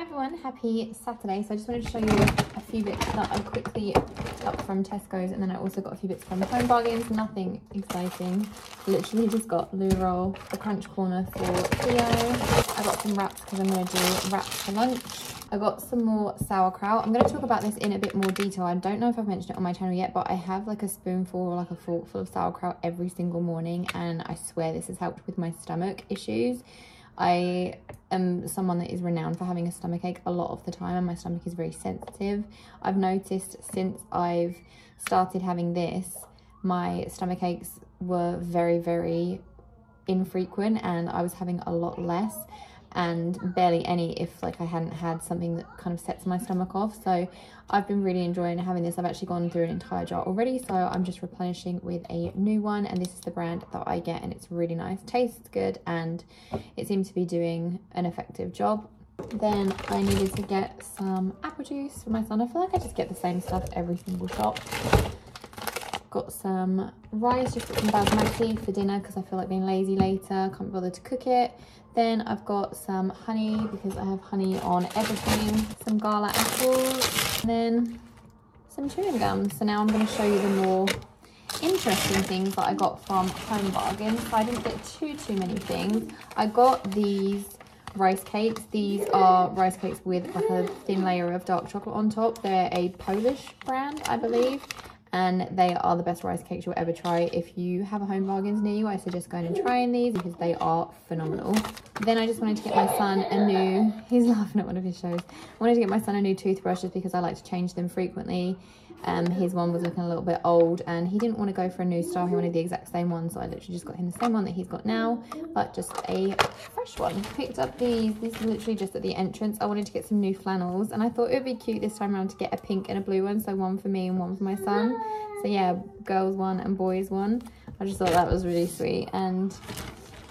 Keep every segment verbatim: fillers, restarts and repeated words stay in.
Hi everyone, happy Saturday. So I just wanted to show you a few bits that I quickly picked up from Tesco's, and then I also got a few bits from Home Bargains. Nothing exciting, literally just got Lou Roll, the Crunch Corner for Theo. I got some wraps because I'm going to do wraps for lunch. I got some more sauerkraut. I'm going to talk about this in a bit more detail. I don't know if I've mentioned it on my channel yet, but I have like a spoonful or like a forkful of sauerkraut every single morning, and I swear this has helped with my stomach issues. I am someone that is renowned for having a stomachache a lot of the time, and my stomach is very sensitive. I've noticed since I've started having this, my stomachaches were very, very infrequent, and I was having a lot less and barely any if like I hadn't had something that kind of sets my stomach off. So I've been really enjoying having this. I've actually gone through an entire jar already, so I'm just replenishing with a new one, and this is the brand that I get, and it's really nice, tastes good, and it seems to be doing an effective job. Then I needed to get some apple juice for my son. I feel like I just get the same stuff every single shop. Got some rice, just got some basmati for dinner because I feel like being lazy later, can't be bothered to cook it. Then I've got some honey because I have honey on everything, some gala apples, and then some chewing gum. So now I'm going to show you the more interesting things that I got from Home Bargains. So I didn't get too too many things. I got these rice cakes. These are rice cakes with like a thin layer of dark chocolate on top. They're a Polish brand, I believe, and they are the best rice cakes you'll ever try. If you have a Home Bargains near you, I suggest going and trying these because they are phenomenal. Then I just wanted to get my son a new, he's laughing at one of his shows, I wanted to get my son a new toothbrush just because I like to change them frequently. Um, his one was looking a little bit old and he didn't want to go for a new style, he wanted the exact same one, so I literally just got him the same one that he's got now, but just a fresh one. Picked up these, these are literally just at the entrance. I wanted to get some new flannels and I thought it would be cute this time around to get a pink and a blue one, so one for me and one for my son. So yeah, girls one and boys one. I just thought that was really sweet, and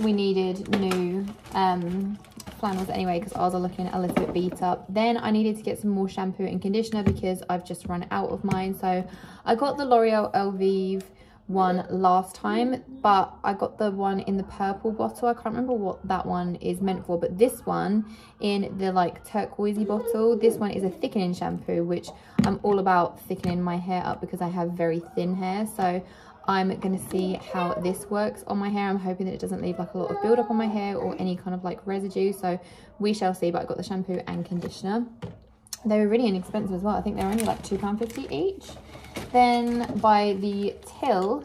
we needed new um, flannels anyway because ours are looking a little bit beat up. Then I needed to get some more shampoo and conditioner because I've just run out of mine. So I got the L'Oreal Elvive one last time, but I got the one in the purple bottle. I can't remember what that one is meant for, but this one in the like turquoisey bottle, this one is a thickening shampoo, which I'm all about thickening my hair up because I have very thin hair, so I'm gonna see how this works on my hair. I'm hoping that it doesn't leave like a lot of buildup on my hair or any kind of like residue, so we shall see. But I got the shampoo and conditioner. They were really inexpensive as well. I think they're only like two pounds fifty each. Then by the till,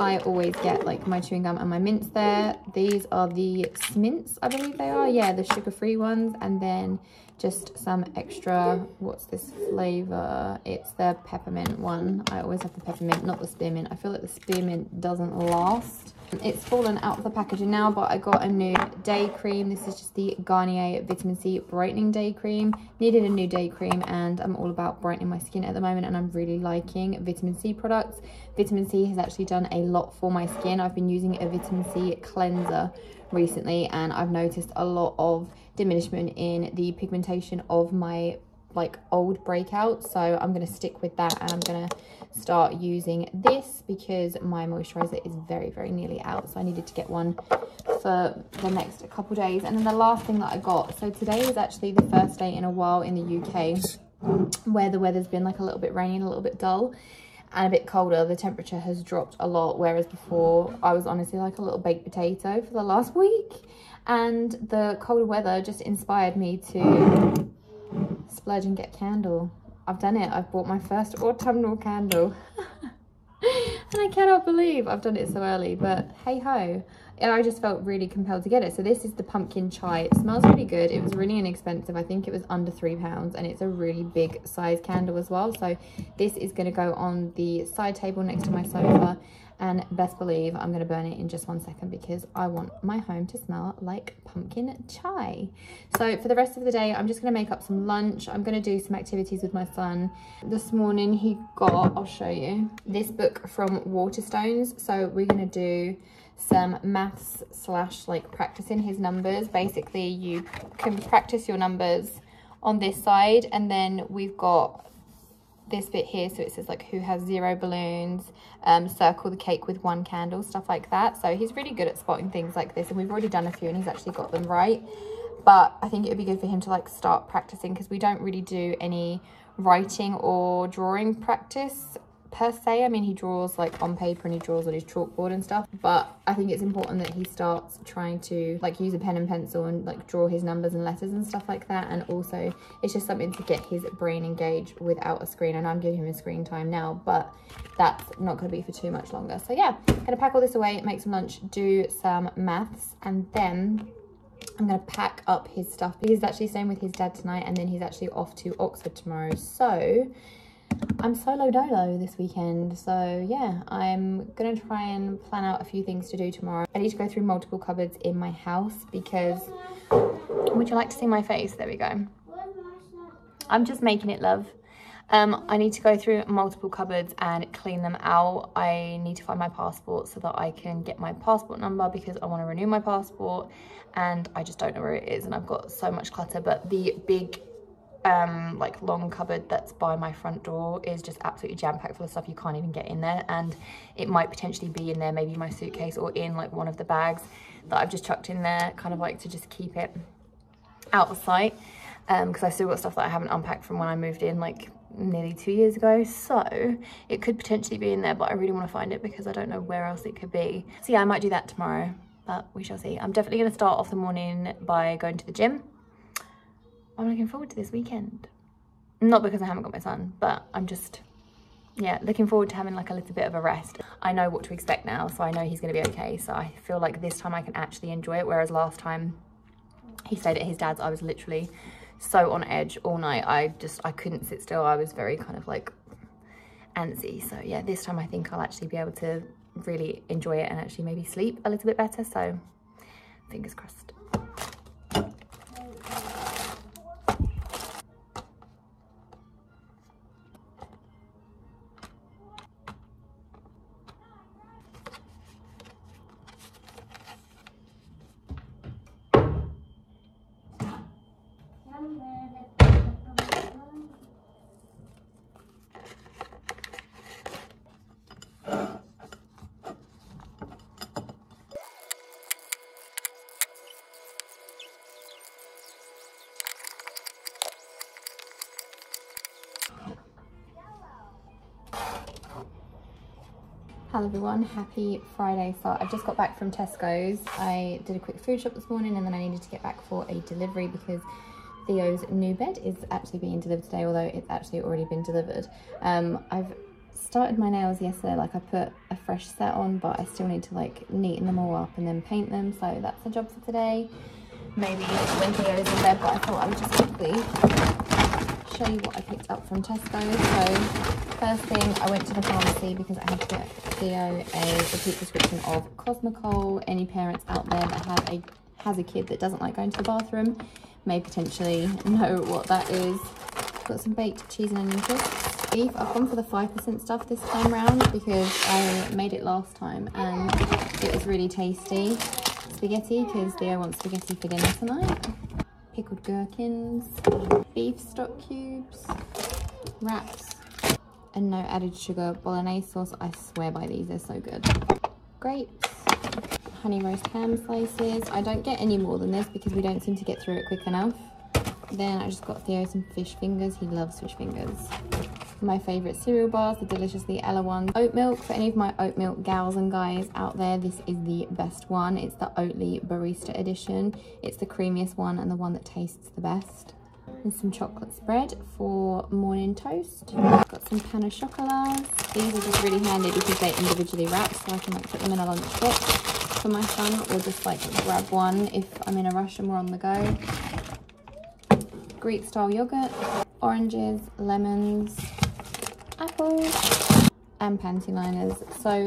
I always get like my chewing gum and my mints there. These are the Smints, I believe they are. Yeah, the sugar-free ones. And then just some extra, what's this flavour? It's the peppermint one. I always have the peppermint, not the spearmint. I feel like the spearmint doesn't last. It's fallen out of the packaging now, but I got a new day cream. This is just the Garnier Vitamin C Brightening Day Cream. Needed a new day cream, and I'm all about brightening my skin at the moment, and I'm really liking vitamin C products. Vitamin C has actually done a lot for my skin. I've been using a vitamin C cleanser recently, and I've noticed a lot of diminishment in the pigmentation of my like old breakouts, so I'm going to stick with that, and I'm going to start using this because my moisturizer is very very nearly out, so I needed to get one for the next couple days. And then the last thing that I got, so today is actually the first day in a while in the U K where the weather's been like a little bit rainy and a little bit dull and a bit colder. The temperature has dropped a lot, whereas before I was honestly like a little baked potato for the last week, and the cold weather just inspired me to splurge and get a candle. I've done it. I've bought my first autumnal candle and I cannot believe I've done it so early, but hey ho, I just felt really compelled to get it. So this is the pumpkin chai. It smells really good. It was really inexpensive. I think it was under three pounds, and it's a really big size candle as well, so this is going to go on the side table next to my sofa, and best believe I'm going to burn it in just one second because I want my home to smell like pumpkin chai. So for the rest of the day, I'm just going to make up some lunch. I'm going to do some activities with my son. This morning he got, I'll show you, this book from Waterstones. So we're going to do some maths slash like practicing his numbers. Basically you can practice your numbers on this side, and then we've got this bit here, so it says like who has zero balloons, um circle the cake with one candle, stuff like that. So he's really good at spotting things like this, and we've already done a few and he's actually got them right. but I think it would be good for him to like start practicing, because we don't really do any writing or drawing practice per se. I mean, he draws like on paper and he draws on his chalkboard and stuff, but I think it's important that he starts trying to like use a pen and pencil and like draw his numbers and letters and stuff like that. And also it's just something to get his brain engaged without a screen, and I'm giving him a screen time now, but that's not going to be for too much longer. So yeah, I'm gonna pack all this away, make some lunch, do some maths, and then I'm gonna pack up his stuff, because he's actually staying with his dad tonight, and then he's actually off to Oxford tomorrow. So I'm solo dolo this weekend, so yeah, I'm gonna try and plan out a few things to do tomorrow. I need to go through multiple cupboards in my house, because would you like to see my face? There we go. I'm just making it, love. Um, I need to go through multiple cupboards and clean them out. I need to find my passport so that I can get my passport number, because I want to renew my passport and I just don't know where it is, and I've got so much clutter. But the big um like long cupboard that's by my front door is just absolutely jam-packed full of stuff you can't even get in there, and it might potentially be in there, maybe my suitcase or in like one of the bags that I've just chucked in there, kind of like to just keep it out of sight, um because I still got stuff that I haven't unpacked from when I moved in like nearly two years ago, so it could potentially be in there, but I really want to find it because I don't know where else it could be. So yeah, I might do that tomorrow, but we shall see. I'm definitely going to start off the morning by going to the gym. I'm looking forward to this weekend, not because I haven't got my son, but I'm just, yeah, looking forward to having like a little bit of a rest. I know what to expect now, so I know he's gonna be okay, so I feel like this time I can actually enjoy it, whereas last time he stayed at his dad's, I was literally so on edge all night. I just I couldn't sit still. I was very kind of like antsy. So yeah, this time I think I'll actually be able to really enjoy it and actually maybe sleep a little bit better, so fingers crossed. Hello everyone, happy Friday start. I've just got back from Tesco's. I did a quick food shop this morning and then I needed to get back for a delivery because Theo's new bed is actually being delivered today, although it's actually already been delivered. Um, I've started my nails yesterday, like I put a fresh set on, but I still need to like neaten them all up and then paint them, so that's the job for today. Maybe when Theo's in bed, but I thought I would just quickly show you what I picked up from Tesco. So first thing, I went to the pharmacy because I had to get Theo a repeat prescription of Cosmicol. Any parents out there that have a has a kid that doesn't like going to the bathroom may potentially know what that is. Got some baked cheese and onion crisps. Beef. I've gone for the five percent stuff this time round because I made it last time and it was really tasty. Spaghetti, because Theo wants spaghetti for dinner tonight. Pickled gherkins. Beef stock cubes. Wraps. And no added sugar bolognese sauce. I swear by these, they're so good. Grapes, honey roast ham slices. I don't get any more than this because we don't seem to get through it quick enough. Then I just got Theo some fish fingers. He loves fish fingers. My favourite cereal bars, the Deliciously Ella ones. Oat milk, for any of my oat milk gals and guys out there, this is the best one. It's the Oatly Barista edition. It's the creamiest one and the one that tastes the best. And some chocolate spread for morning toast. I've got some pan au chocolat. These are just really handy because they individually wrap, so I can like put them in a lunch box for my son, or just like grab one if I'm in a rush and we're on the go. Greek style yogurt, oranges, lemons, apples, and panty liners. So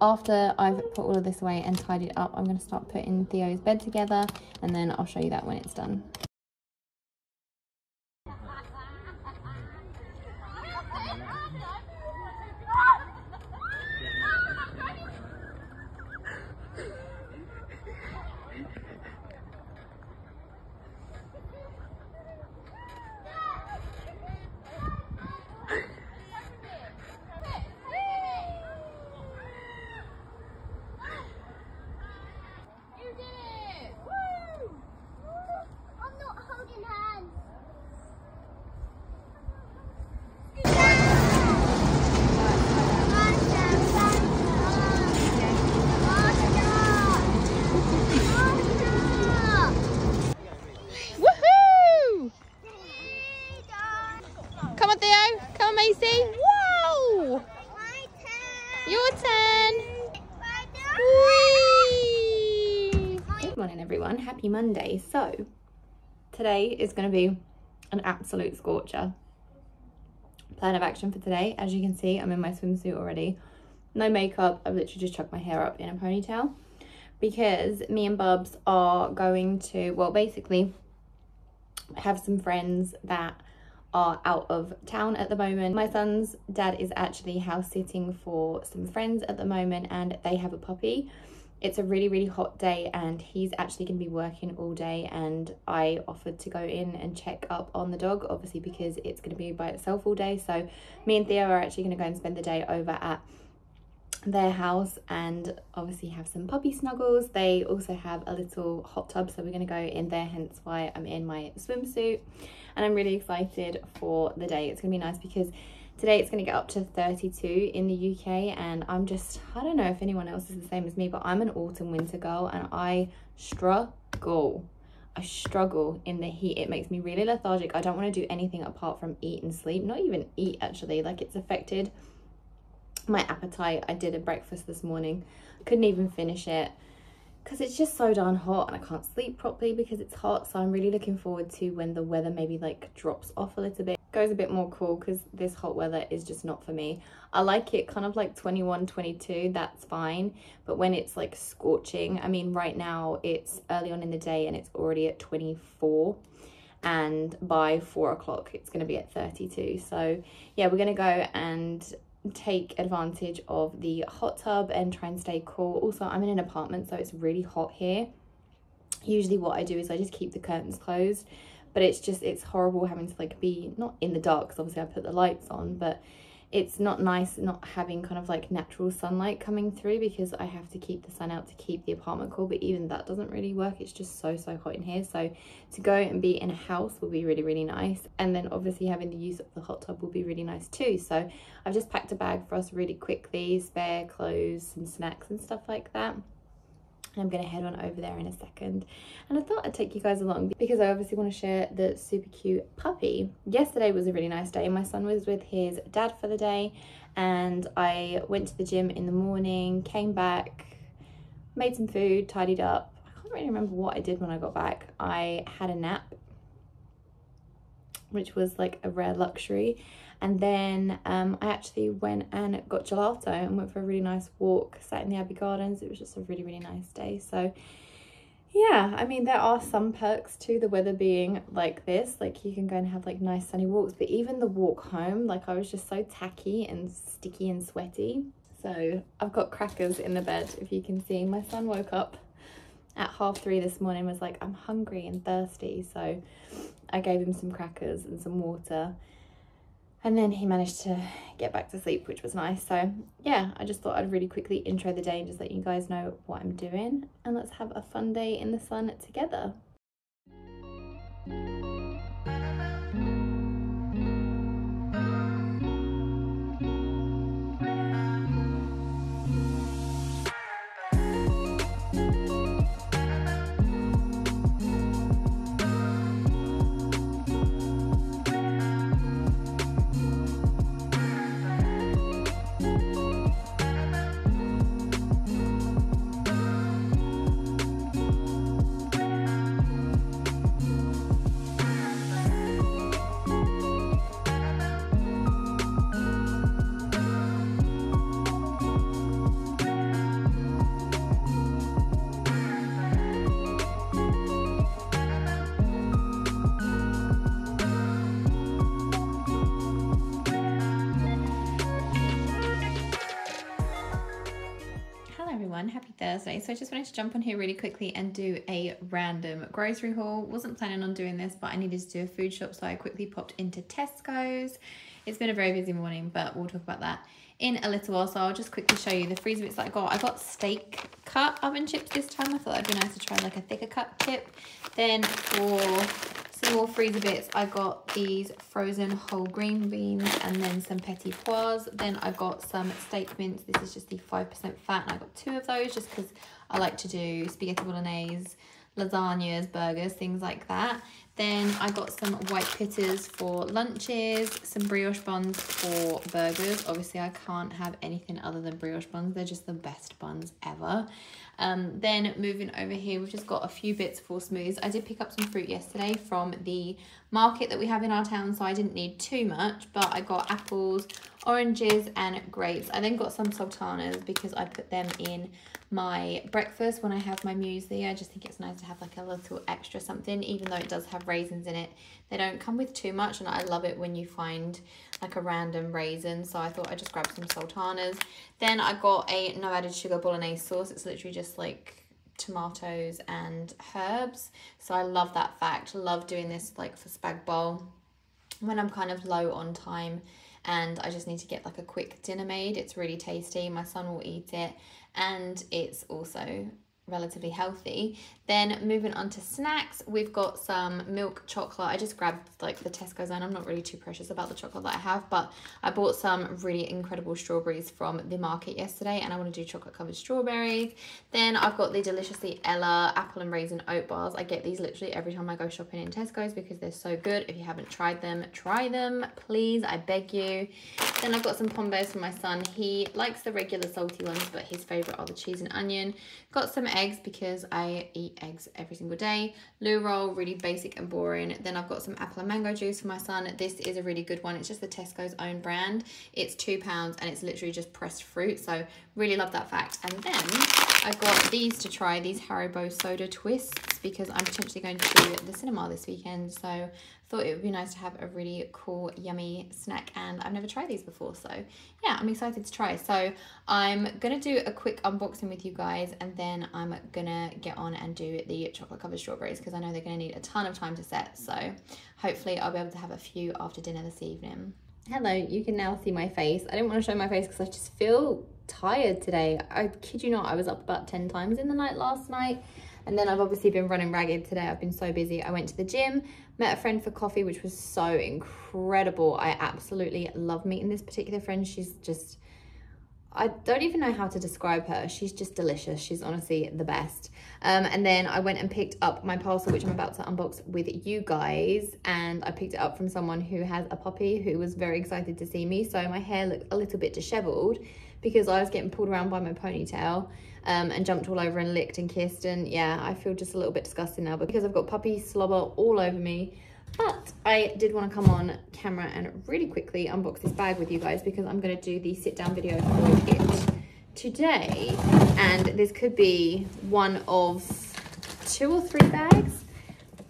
after I've put all of this away and tidied up, I'm going to start putting Theo's bed together, and then I'll show you that when it's done. happy Monday. So today is going to be an absolute scorcher. Plan of action for today, as you can see, I'm in my swimsuit already. No makeup, I've literally just chucked my hair up in a ponytail because me and Bubs are going to, well, basically have some friends that are out of town at the moment. My son's dad is actually house sitting for some friends at the moment and they have a puppy. It's a really, really hot day and he's actually going to be working all day, and I offered to go in and check up on the dog, obviously, because it's going to be by itself all day. So me and Theo are actually going to go and spend the day over at their house and obviously have some puppy snuggles. They also have a little hot tub, so we're going to go in there, hence why I'm in my swimsuit. And I'm really excited for the day. It's going to be nice because today it's going to get up to thirty-two in the U K, and I'm just, I don't know if anyone else is the same as me, but I'm an autumn winter girl and I struggle. I struggle in the heat. It makes me really lethargic. I don't want to do anything apart from eat and sleep. Not even eat, actually. Like, it's affected my appetite. I did a breakfast this morning. Couldn't even finish it because it's just so darn hot, and I can't sleep properly because it's hot. So I'm really looking forward to when the weather maybe like drops off a little bit, goes a bit more cool, because this hot weather is just not for me. I like it kind of like twenty-one, twenty-two, that's fine, but when it's like scorching, I mean, right now it's early on in the day and it's already at twenty-four, and by four o'clock it's going to be at thirty-two. So yeah, we're going to go and take advantage of the hot tub and try and stay cool. Also, I'm in an apartment, so it's really hot here. Usually what I do is I just keep the curtains closed, but it's just, it's horrible having to like be not in the dark, because obviously I put the lights on, but it's not nice not having kind of like natural sunlight coming through, because I have to keep the sun out to keep the apartment cool, but even that doesn't really work. It's just so so hot in here, so to go and be in a house will be really really nice, and then obviously having the use of the hot tub will be really nice too. So I've just packed a bag for us really quickly, spare clothes and snacks and stuff like that. I'm going to head on over there in a second, and I thought I'd take you guys along because I obviously want to share the super cute puppy. Yesterday was a really nice day. My son was with his dad for the day, and I went to the gym in the morning, came back, made some food, tidied up. I can't really remember what I did when I got back. I had a nap, which was like a rare luxury, and then um, I actually went and got gelato and went for a really nice walk, sat in the Abbey Gardens. It was just a really really nice day. So yeah, I mean, there are some perks to the weather being like this, like you can go and have like nice sunny walks, but even the walk home, like I was just so tacky and sticky and sweaty. So I've got crackers in the bed, if you can see. My son woke up at half three this morning, was like, I'm hungry and thirsty, so I gave him some crackers and some water, and then he managed to get back to sleep, which was nice. So yeah, I just thought I'd really quickly intro the day and just let you guys know what I'm doing, and let's have a fun day in the sun together. Happy Thursday. So I just wanted to jump on here really quickly and do a random grocery haul. Wasn't planning on doing this, but I needed to do a food shop, so I quickly popped into Tesco's. It's been a very busy morning, but we'll talk about that in a little while. So I'll just quickly show you the freezer bits that I got. I got steak cut oven chips this time. I thought it'd be nice to try like a thicker cut chip. Then for some more freezer bits, I got these frozen whole green beans and then some petit pois. Then I got some steak mince. This is just the five percent fat, and I got two of those just because I like to do spaghetti bolognese, lasagnas, burgers, things like that. Then I got some white pitters for lunches, some brioche buns for burgers. Obviously I can't have anything other than brioche buns. They're just the best buns ever. Um, then moving over here, we've just got a few bits for smoothies. I did pick up some fruit yesterday from the market that we have in our town, so I didn't need too much, but I got apples, oranges and grapes. I then got some sultanas because I put them in my breakfast when I have my muesli. I just think it's nice to have like a little extra something, even though it does have raisins in it. They don't come with too much, and I love it when you find like a random raisin, so I thought I'd just grab some sultanas. Then I got a no added sugar bolognese sauce. It's literally just like tomatoes and herbs, so I love that fact. Love doing this like for spag bowl when I'm kind of low on time and I just need to get like a quick dinner made. It's really tasty, my son will eat it, and it's also relatively healthy. Then moving on to snacks, we've got some milk chocolate. I just grabbed like the Tesco's, and I'm not really too precious about the chocolate that I have, but I bought some really incredible strawberries from the market yesterday, and I want to do chocolate covered strawberries. Then I've got the Deliciously Ella apple and raisin oat bars. I get these literally every time I go shopping in Tesco's because they're so good. If you haven't tried them, try them, please, I beg you. Then I've got some Pom-Bears for my son. He likes the regular salty ones, but his favorite are the cheese and onion. Got some eggs because I eat eggs every single day. Lou Roll, really basic and boring. Then I've got some apple and mango juice for my son. This is a really good one. It's just the Tesco's own brand. It's two pounds and it's literally just pressed fruit. So really love that fact. And then I've got these to try, these Haribo soda twists, because I'm potentially going to the cinema this weekend. So thought it would be nice to have a really cool, yummy snack, and I've never tried these before, so yeah, I'm excited to try. So I'm gonna do a quick unboxing with you guys, and then I'm gonna get on and do the chocolate covered strawberries because I know they're gonna need a ton of time to set, so hopefully I'll be able to have a few after dinner this evening. Hello, you can now see my face. I didn't want to show my face because I just feel tired today. I kid you not, I was up about ten times in the night last night. And then I've obviously been running ragged today. I've been so busy. I went to the gym, met a friend for coffee, which was so incredible. I absolutely love meeting this particular friend. She's just, I don't even know how to describe her. She's just delicious. She's honestly the best. Um, and then I went and picked up my parcel, which I'm about to unbox with you guys. And I picked it up from someone who has a puppy who was very excited to see me. So my hair looked a little bit disheveled because I was getting pulled around by my ponytail. Um, and jumped all over and licked and kissed, and yeah, I feel just a little bit disgusting now because I've got puppy slobber all over me. But I did want to come on camera and really quickly unbox this bag with you guys because I'm going to do the sit down video for it today, and this could be one of two or three bags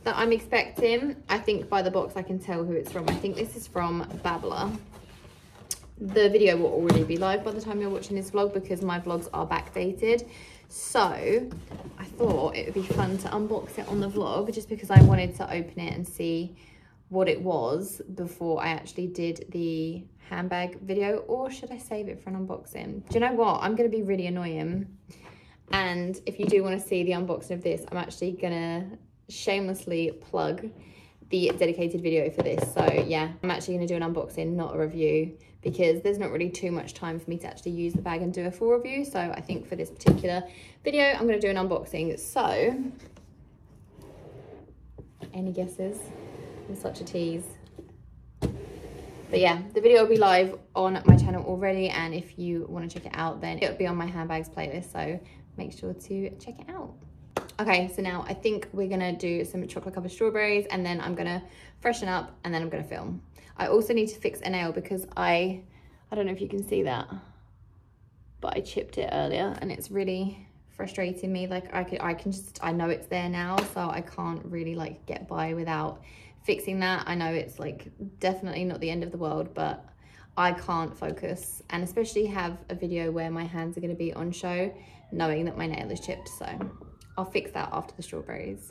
that I'm expecting. I think by the box I can tell who it's from. I think this is from Babbler. The video will already be live by the time you're watching this vlog because my vlogs are backdated. So I thought it would be fun to unbox it on the vlog just because I wanted to open it and see what it was before I actually did the handbag video. Or should I save it for an unboxing? Do you know what? I'm going to be really annoying. And if you do want to see the unboxing of this, I'm actually going to shamelessly plug the dedicated video for this. So yeah, I'm actually going to do an unboxing, not a review, because there's not really too much time for me to actually use the bag and do a full review. So I think for this particular video, I'm going to do an unboxing. So any guesses? I'm such a tease. But yeah, the video will be live on my channel already, and if you want to check it out, then it'll be on my handbags playlist, so make sure to check it out. Okay, so now I think we're gonna do some chocolate covered strawberries, and then I'm gonna freshen up, and then I'm gonna film. I also need to fix a nail because I, I don't know if you can see that, but I chipped it earlier and it's really frustrating me. Like I could, I can just, I know it's there now, so I can't really like get by without fixing that. I know it's like definitely not the end of the world, but I can't focus, and especially have a video where my hands are gonna be on show knowing that my nail is chipped, so. I'll fix that after the strawberries.